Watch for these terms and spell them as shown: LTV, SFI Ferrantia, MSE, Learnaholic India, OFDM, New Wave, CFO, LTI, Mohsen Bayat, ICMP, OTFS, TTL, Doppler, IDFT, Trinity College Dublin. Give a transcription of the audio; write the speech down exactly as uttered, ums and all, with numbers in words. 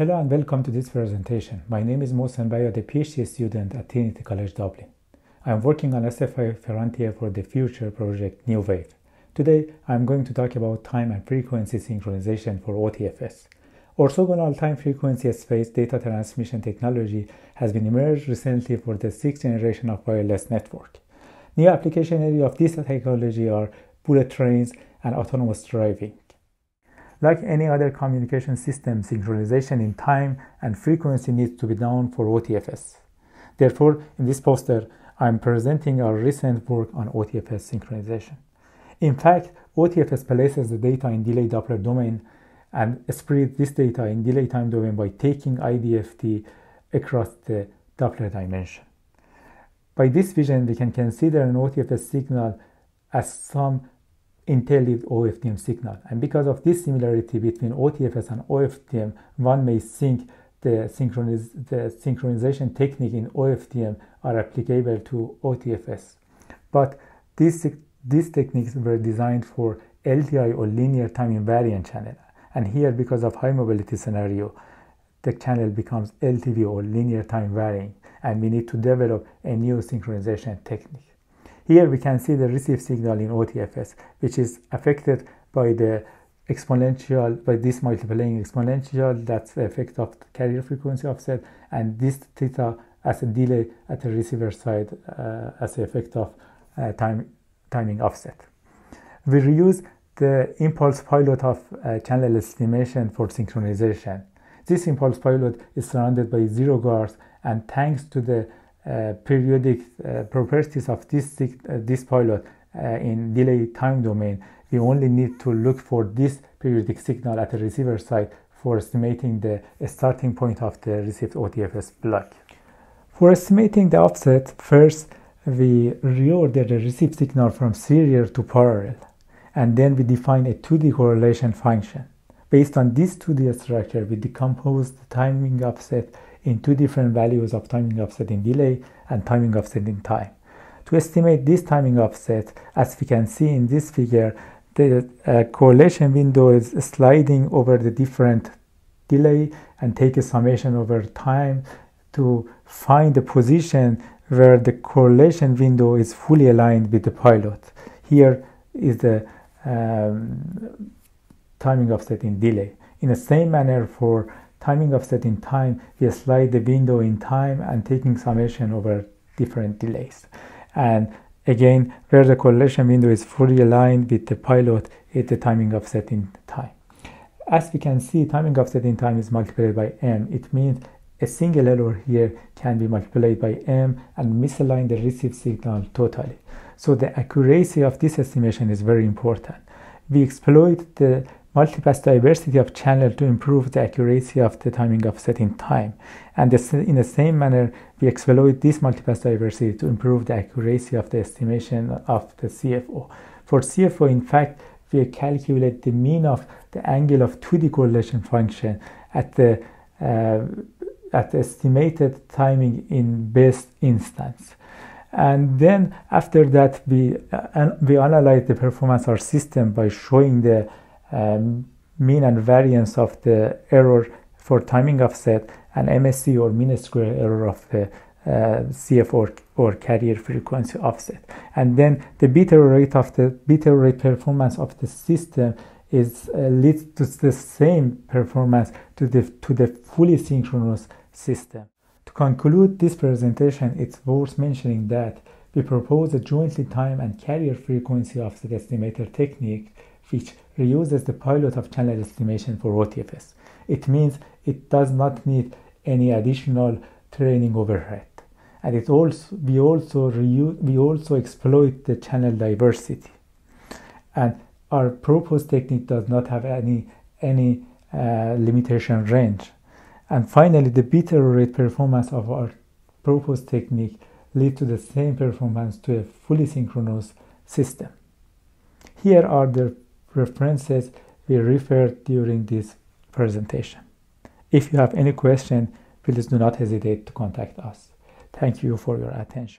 Hello and welcome to this presentation. My name is Mohsen Bayat, a PhD student at Trinity College Dublin. I am working on S F I Ferrantia for the future project New Wave. Today I am going to talk about time and frequency synchronization for O T F S. Orthogonal time frequency space data transmission technology has been emerged recently for the sixth generation of wireless network. New application areas of this technology are bullet trains and autonomous driving. Like any other communication system, synchronization in time and frequency needs to be done for O T F S. Therefore, in this poster, I am presenting our recent work on O T F S synchronization. In fact, O T F S places the data in delay Doppler domain and spreads this data in delay time domain by taking I D F T across the Doppler dimension. By this vision, we can consider an O T F S signal as some intended O F D M signal, and because of this similarity between O T F S and O F D M, one may think the, synchroniz the synchronization technique in O F D M are applicable to O T F S. But these, these techniques were designed for L T I or linear time invariant channel, and here, because of high mobility scenario, the channel becomes L T V or linear time varying, and we need to develop a new synchronization technique. Here we can see the receive signal in O T F S, which is affected by the exponential, by this multiplying exponential, that's the effect of carrier frequency offset, and this theta as a delay at the receiver side uh, as the effect of uh, time timing offset. We reuse the impulse pilot of uh, channel estimation for synchronization. This impulse pilot is surrounded by zero guards, and thanks to the Uh, periodic uh, properties of this, uh, this pilot uh, in delay time domain, we only need to look for this periodic signal at the receiver side for estimating the starting point of the received O T F S block. For estimating the offset, first we reorder the received signal from serial to parallel, and then we define a two D correlation function. Based on this two D structure, we decompose the timing offset in two different values of timing offset in delay and timing offset in time. To estimate this timing offset, as we can see in this figure, the uh, correlation window is sliding over the different delay and take a summation over time to find the position where the correlation window is fully aligned with the pilot. Here is the um, timing offset in delay. In the same manner, for timing offset in time, we slide the window in time and taking summation over different delays. And again, where the correlation window is fully aligned with the pilot, it's the timing offset in time. As we can see, timing offset in time is multiplied by m. It means a single error here can be multiplied by m and misalign the received signal totally. So the accuracy of this estimation is very important. We exploit the multipass diversity of channel to improve the accuracy of the timing offset in time, and in the same manner we exploit this multipass diversity to improve the accuracy of the estimation of the C F O. For C F O, in fact, we calculate the mean of the angle of two D correlation function at the uh, at the estimated timing in best instance. And then after that we uh, we analyze the performance of our system by showing the Um, mean and variance of the error for timing offset and M S E or mean square error of the uh, C F O or, or carrier frequency offset. And then the bit error rate of the bit error rate performance of the system is uh, leads to the same performance to the to the fully synchronous system. To conclude this presentation, it's worth mentioning that we propose a jointly time and carrier frequency offset estimator technique, which reuses the pilot of channel estimation for O T F S. It means it does not need any additional training overhead, and it also we also reuse we also exploit the channel diversity. And our proposed technique does not have any any uh, limitation range. And finally, the bit error rate performance of our proposed technique leads to the same performance to a fully synchronous system. Here are the references we referred during this presentation. If you have any question, please do not hesitate to contact us. Thank you for your attention.